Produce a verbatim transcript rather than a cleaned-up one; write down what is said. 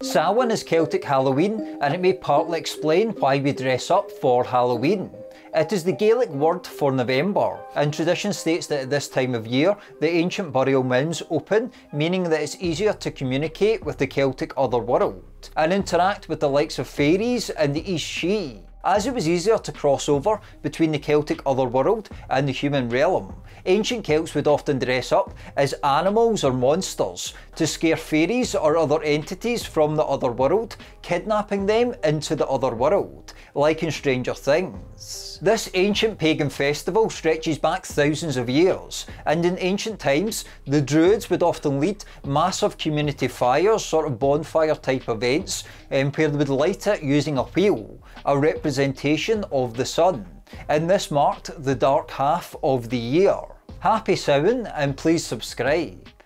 Samhain is Celtic Halloween, and it may partly explain why we dress up for Halloween. It is the Gaelic word for November, and tradition states that at this time of year the ancient burial mounds open, meaning that it's easier to communicate with the Celtic otherworld and interact with the likes of fairies and the Each-uisge, as it was easier to cross over between the Celtic otherworld and the human realm. Ancient Celts would often dress up as animals or monsters to scare fairies or other entities from the other world, kidnapping them into the other world, like in Stranger Things. This ancient pagan festival stretches back thousands of years, and in ancient times the Druids would often lead massive community fires, sort of bonfire type events, um, where they would light it using a wheel, a representation of the sun, and this marked the dark half of the year. Happy Samhain, and please subscribe.